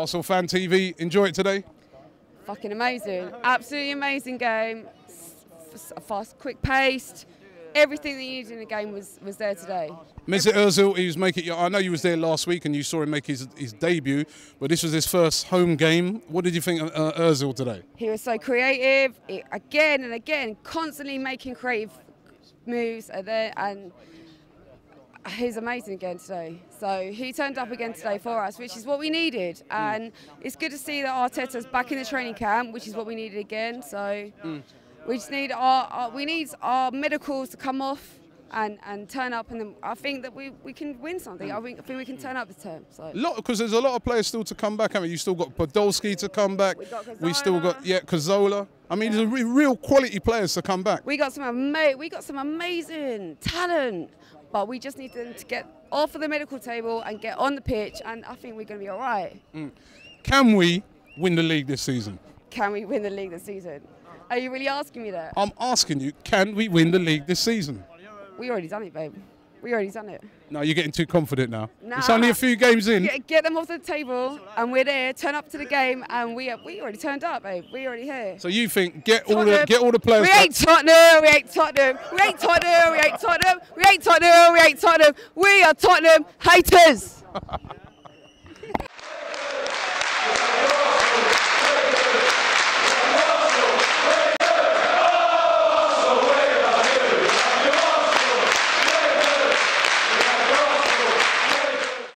Arsenal Fan TV, enjoy it today? Fucking amazing. Absolutely amazing game. Fast, quick-paced. Everything that you needed in the game was there today. Mesut Özil, he was making, I know you was there last week and you saw him make his debut, but this was his first home game. What did you think of Özil today? He was so creative, again and again, constantly making creative moves, and he's amazing again today. So he turned up again today for us, which is what we needed. And it's good to see that Arteta's back in the training camp, which is what we needed again. So. We just need our medicals to come off and turn up, and then I think that we can win something. I think we can turn up the term. So. Because there's a lot of players still to come back. I mean, you still got Podolski to come back. We still got Cazorla. I mean, there's real quality players to come back. We got some amazing talent, but we just need them to get off of the medical table and get on the pitch, and I think we're going to be all right. Can we win the league this season? Can we win the league this season? Are you really asking me that? I'm asking you, can we win the league this season? We already done it, babe. We already done it. No, you're getting too confident now. Nah. It's only a few games in. Get them off the table, and we're there. Turn up to the game, and we already turned up, babe. We already here. So you think get all the players? We ain't Tottenham. We ain't Tottenham. We ain't Tottenham. We ain't Tottenham. We ain't Tottenham. We ain't Tottenham. We are Tottenham haters.